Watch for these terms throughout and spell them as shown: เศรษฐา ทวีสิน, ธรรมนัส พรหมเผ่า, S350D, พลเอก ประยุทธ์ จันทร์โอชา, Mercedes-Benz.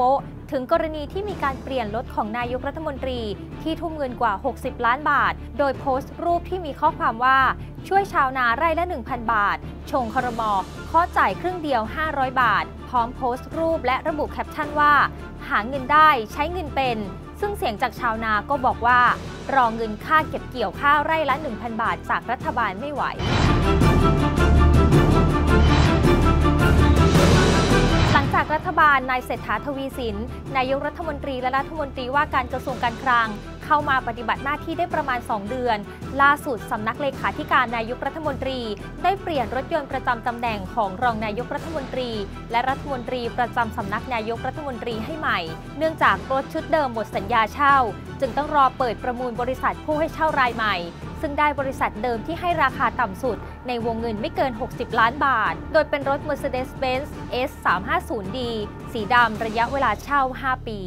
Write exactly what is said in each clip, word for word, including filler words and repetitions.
โป๊ะถึงกรณีที่มีการเปลี่ยนรถของนายกรัฐมนตรีที่ทุ่มเงินกว่าหกสิบล้านบาทโดยโพสต์รูปที่มีข้อความว่าช่วยชาวนาไร่ละ หนึ่งพันบาทชงครม.ขอจ่ายครึ่งเดียวห้าร้อยบาทพร้อมโพสต์รูปและระบุแคปชั่นว่าหาเงินได้ใช้เงินเป็นซึ่งเสียงจากชาวนาก็บอกว่ารอเงินค่าเก็บเกี่ยวข้าวไร่ละ หนึ่งพันบาทจากรัฐบาลไม่ไหวจากรัฐบาลนายเศรษฐาทวีสินนายกรัฐมนตรีและรัฐมนตรีว่าการกระทรวงการคลังเข้ามาปฏิบัติหน้าที่ได้ประมาณสองเดือนล่าสุดสำนักเลขาธิการนายกรัฐมนตรีได้เปลี่ยนรถยนต์ประจำตำแหน่งของรองนายกรัฐมนตรีและรัฐมนตรีประจำสำนักนายกรัฐมนตรีให้ใหม่เนื่องจากรถชุดเดิมหมดสัญญาเช่าจึงต้องรอเปิดประมูลบริษัทผู้ให้เช่ารายใหม่ซึ่งได้บริษัทเดิมที่ให้ราคาต่ำสุดในวงเงินไม่เกินหกสิบล้านบาทโดยเป็นรถ Mercedes-Benz เอส สามห้าศูนย์ ดี สีดำระยะเวลาเช่าห้าปี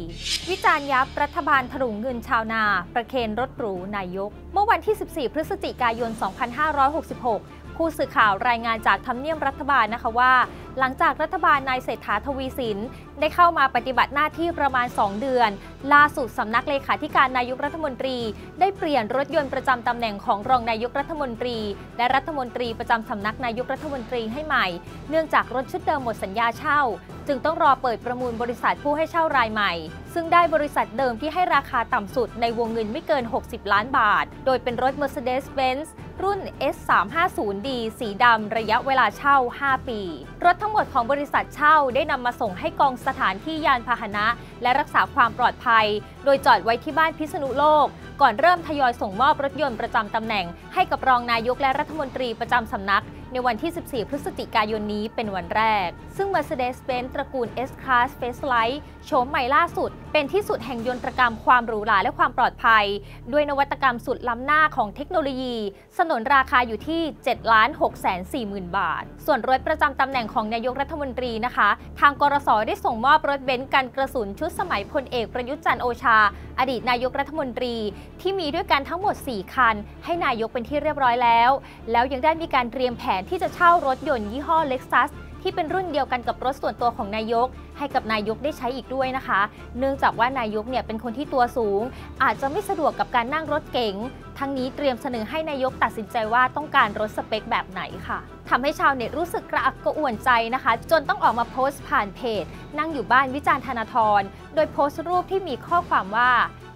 วิจารณ์ยับรัฐบาลถลุงเงินชาวนาประเคนรถหรูนายกเมื่อวันที่สิบสี่พฤศจิกายนสองพันห้าร้อยหกสิบหกผู้สื่อข่าวรายงานจากทำเนียบรัฐบาลนะคะว่าหลังจากรัฐบาลนายเศรษฐาทวีสินได้เข้ามาปฏิบัติหน้าที่ประมาณสองเดือนล่าสุดสำนักเลขาธิการนายกรัฐมนตรีได้เปลี่ยนรถยนต์ประจำตำแหน่งของรองนายกรัฐมนตรีและรัฐมนตรีประจำสำนักนายกรัฐมนตรีให้ใหม่เนื่องจากรถชุดเดิมหมดสัญญาเช่าจึงต้องรอเปิดประมูลบริษัทผู้ให้เช่ารายใหม่ซึ่งได้บริษัทเดิมที่ให้ราคาต่ำสุดในวงเงินไม่เกินหกสิบล้านบาทโดยเป็นรถ Mercedes-Benz รุ่น เอส สามห้าศูนย์ ดี สีดำระยะเวลาเช่าห้าปีรถทั้งหมดของบริษัทเช่าได้นำมาส่งให้กองสถานที่ยานพาหนะและรักษาความปลอดภัยโดยจอดไว้ที่บ้านพิษณุโลกก่อนเริ่มทยอยส่งมอบรถยนต์ประจำตำแหน่งให้กับรองนายกและรัฐมนตรีประจำสำนักในวันที่สิบสี่พฤศจิกายนนี้เป็นวันแรกซึ่ง Mercedes-Benz ตระกูล S-Class Facelift โฉมใหม่ล่าสุดเป็นที่สุดแห่งยนตรกรรมความหรูหราและความปลอดภัยด้วยนวัตกรรมสุดล้ำหน้าของเทคโนโลยีสนนราคาอยู่ที่ เจ็ดล้านหกแสนสี่หมื่นบาทส่วนรถประจำตำแหน่งของนายกรัฐมนตรีนะคะทางกรสศได้ส่งมอบรถเบนซ์กันกระสุนชุดสมัยพลเอกประยุทธ์จันทร์โอชาอดีตนายกรัฐมนตรีที่มีด้วยกันทั้งหมดสี่คันให้นายกเป็นที่เรียบร้อยแล้วแล้วยังได้มีการเตรียมแผนที่จะเช่ารถยนต์ยี่ห้อเล็กซัสที่เป็นรุ่นเดียวกันกับรถส่วนตัวของนายกให้กับนายกได้ใช้อีกด้วยนะคะเนื่องจากว่านายกเนี่ยเป็นคนที่ตัวสูงอาจจะไม่สะดวกกับการนั่งรถเก๋งทั้งนี้เตรียมเสนอให้นายกตัดสินใจว่าต้องการรถสเปคแบบไหนค่ะทำให้ชาวเน็ตรู้สึกกระอักกระอ่วนใจนะคะจนต้องออกมาโพสต์ผ่านเพจนั่งอยู่บ้านวิจารณ์ธนาธรโดยโพสต์รูปที่มีข้อความว่า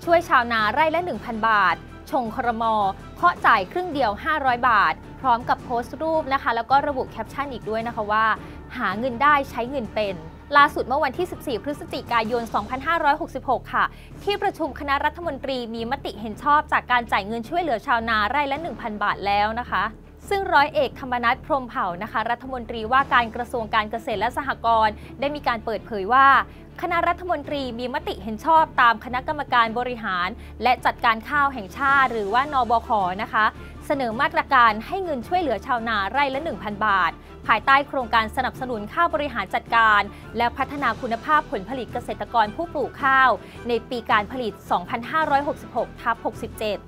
ช่วยชาวนาไร่ละ หนึ่งพันบาทชงครม.เคาะจ่ายครึ่งเดียวห้าร้อยบาทพร้อมกับโพสต์รูปนะคะแล้วก็ระบุแคปชั่นอีกด้วยนะคะว่าหาเงินได้ใช้เงินเป็นล่าสุดเมื่อวันที่สิบสี่พฤศจิกายนสองพันห้าร้อยหกสิบหกค่ะที่ประชุมคณะรัฐมนตรีมีมติเห็นชอบจากการจ่ายเงินช่วยเหลือชาวนาไร่ละ หนึ่งพันบาทแล้วนะคะซึ่งร้อยเอกธรรมนัสพรหมเผ่านะคะรัฐมนตรีว่าการกระทรวงการเกษตรและสหกรณ์ได้มีการเปิดเผยว่าคณะรัฐมนตรีมีมติเห็นชอบตามคณะกรรมการบริหารและจัดการข้าวแห่งชาติหรือว่านบข.นะคะเสนอมาตรการให้เงินช่วยเหลือชาวนาไร่ละ หนึ่งพันบาทภายใต้โครงการสนับสนุนข้าวบริหารจัดการและพัฒนาคุณภาพผลผลิตเกษตรกรผู้ปลูกข้าวในปีการผลิต สองพันห้าร้อยหกสิบหกทับหกสิบเจ็ด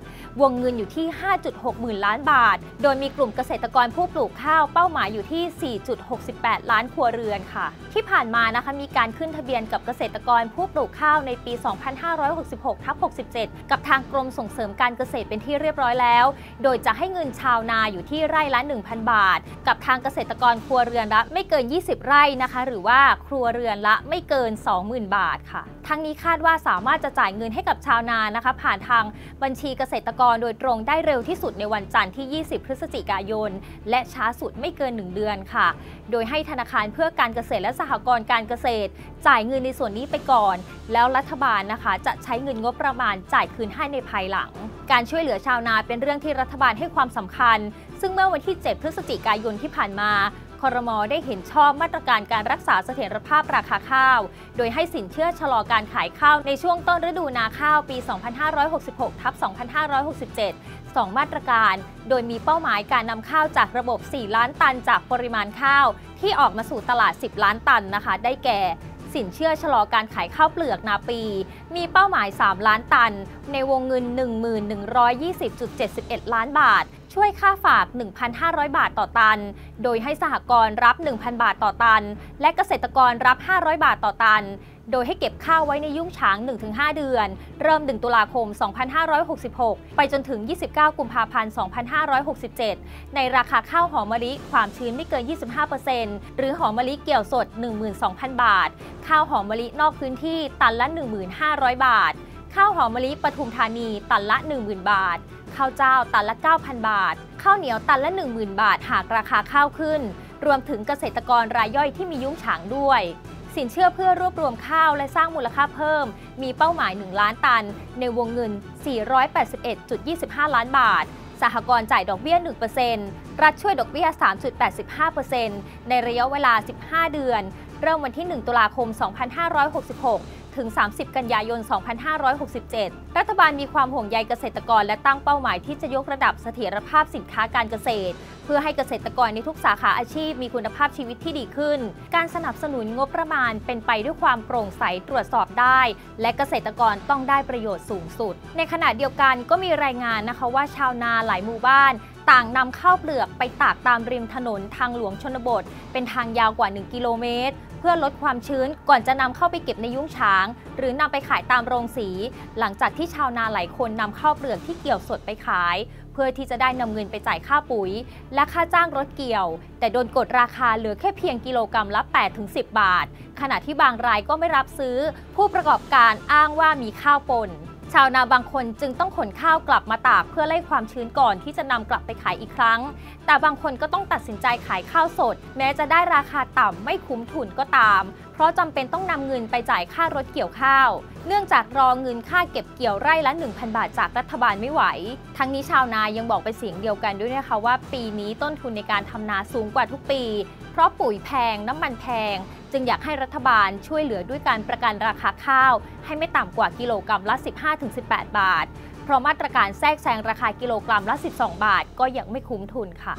วงเงินอยู่ที่ ห้าจุดหกหมื่นล้านบาทโดยมีกลุ่มเกษตรกรผู้ปลูกข้าวเป้าหมายอยู่ที่ สี่จุดหกแปดล้านครัวเรือนค่ะที่ผ่านมานะคะมีการขึ้นทะเบียนกับเกษตรกรผู้ปลูกข้าวในปี สองพันห้าร้อยหกสิบหกทับหกสิบเจ็ด กับทางกรมส่งเสริมการเกษตรเป็นที่เรียบร้อยแล้วโดยจะให้เงินชาวนาอยู่ที่ไร่ละ หนึ่งพันบาทกับทางเกษตรกรครัวเรือนละไม่เกินยี่สิบไร่นะคะหรือว่าครัวเรือนละไม่เกิน สองหมื่นบาทค่ะทั้งนี้คาดว่าสามารถจะจ่ายเงินให้กับชาวนานะคะผ่านทางบัญชีเกษตรกรโดยตรงได้เร็วที่สุดในวันจันทร์ที่ยี่สิบพฤศจิกายนและช้าสุดไม่เกินหนึ่งเดือนค่ะโดยให้ธนาคารเพื่อการเกษตรและสหกรณ์การเกษตรจ่ายเงินในส่วนนี้ไปก่อนแล้วรัฐบาลนะคะจะใช้เงินงบประมาณจ่ายคืนให้ในภายหลังการช่วยเหลือชาวนาเป็นเรื่องที่รัฐบาลให้ความสำคัญซึ่งเมื่อวันที่เจ็ดพฤศจิกายนที่ผ่านมาครม.ได้เห็นชอบมาตรการการรักษาเสถียรภาพราคาข้าวโดยให้สินเชื่อชะลอการขายข้าวในช่วงต้นฤดูนาข้าวปี สองพันห้าร้อยหกสิบหกทับสองพันห้าร้อยหกสิบเจ็ด สองมาตรการโดยมีเป้าหมายการนำข้าวจากระบบสี่ล้านตันจากปริมาณข้าวที่ออกมาสู่ตลาดสิบล้านตันนะคะได้แก่สินเชื่อชะลอการขายข้าวเปลือกนาปีมีเป้าหมายสามล้านตันในวงเงิน หนึ่งหมื่นหนึ่งร้อยยี่สิบจุดเจ็ดสิบเอ็ดล้านบาท ช่วยค่าฝาก หนึ่งพันห้าร้อย บาทต่อตันโดยให้สหกรณ์รับ หนึ่งพัน บาทต่อตันและเกษตรกรรับ ห้าร้อย บาทต่อตันโดยให้เก็บข้าวไว้ในยุ้งฉาง หนึ่งถึงห้า เดือนเริ่มหนึ่งตุลาคมสองพันห้าร้อยหกสิบหกไปจนถึงยี่สิบเก้ากุมภาพันธ์สองพันห้าร้อยหกสิบเจ็ดในราคาข้าวหอมมะลิความชื้นไม่เกิน ยี่สิบห้าเปอร์เซ็นต์ หรือหอมมะลิเกี่ยวสด หนึ่งหมื่นสองพัน บาทข้าวหอมมะลินอกพื้นที่ตันละ หนึ่งหมื่นห้าร้อย บาทข้าวหอมมะลิปทุมธานีตันละ หนึ่งหมื่น บาทข้าวเจ้าตันละ เก้าพัน บาทข้าวเหนียวตันละ หนึ่งหมื่น บาทหากราคาข้าวขึ้นรวมถึงเกษตรกรรายย่อยที่มียุ้งฉางด้วยสินเชื่อเพื่อรวบรวมข้าวและสร้างมูลค่าเพิ่มมีเป้าหมายหนึ่งล้านตันในวงเงิน สี่ร้อยแปดสิบเอ็ดจุดยี่สิบห้า ล้านบาทสหกรณ์จ่ายดอกเบี้ย หนึ่งเปอร์เซ็นต์ รัฐช่วยดอกเบี้ย สามจุดแปดห้าเปอร์เซ็นต์ ในระยะเวลาสิบห้าเดือนเริ่มวันที่หนึ่งตุลาคมสองพันห้าร้อยหกสิบหกถึงสามสิบกันยายนสองพันห้าร้อยหกสิบเจ็ดรัฐบาลมีความห่วงใยเกษตรกรและตั้งเป้าหมายที่จะยกระดับเสถียรภาพสินค้าการเกษตรเพื่อให้เกษตรกรในทุกสาขาอาชีพมีคุณภาพชีวิตที่ดีขึ้นการสนับสนุนงบประมาณเป็นไปด้วยความโปร่งใสตรวจสอบได้และเกษตรกรต้องได้ประโยชน์สูงสุดในขณะเดียวกันก็มีรายงานนะคะว่าชาวนาหลายหมู่บ้านต่างนำข้าวเปลือกไปตากตามริมถนนทางหลวงชนบทเป็นทางยาวกว่าหนึ่งกิโลเมตรเพื่อลดความชื้นก่อนจะนำเข้าไปเก็บในยุ้งฉางหรือนำไปขายตามโรงสีหลังจากที่ชาวนาหลายคนนำข้าวเปลือกที่เกี่ยวสดไปขายเพื่อที่จะได้นำเงินไปจ่ายค่าปุ๋ยและค่าจ้างรถเกี่ยวแต่โดนกดราคาเหลือแค่เพียงกิโลกรัมละ แปดถึงสิบ บาทขณะที่บางรายก็ไม่รับซื้อผู้ประกอบการอ้างว่ามีข้าวปนชาวนาบางคนจึงต้องขนข้าวกลับมาตากเพื่อไล่ความชื้นก่อนที่จะนำกลับไปขายอีกครั้งแต่บางคนก็ต้องตัดสินใจขายข้าวสดแม้จะได้ราคาต่ำไม่คุ้มทุนก็ตามเพราะจำเป็นต้องนำเงินไปจ่ายค่ารถเกี่ยวข้าวเนื่องจากรอเงินค่าเก็บเกี่ยวไร่ละ หนึ่งพัน บาทจากรัฐบาลไม่ไหวทั้งนี้ชาวนายังบอกเป็นเสียงเดียวกันด้วยนะคะว่าปีนี้ต้นทุนในการทำนาสูงกว่าทุกปีเพราะปุ๋ยแพงน้ำมันแพงจึงอยากให้รัฐบาลช่วยเหลือด้วยการประกันราคาข้าวให้ไม่ต่ำกว่ากิโลกรัมละ สิบห้าถึงสิบแปด บาทเพราะมาตรการแทรกแซงราคากิโลกรัมละ สิบสอง บาทก็ยังไม่คุ้มทุนค่ะ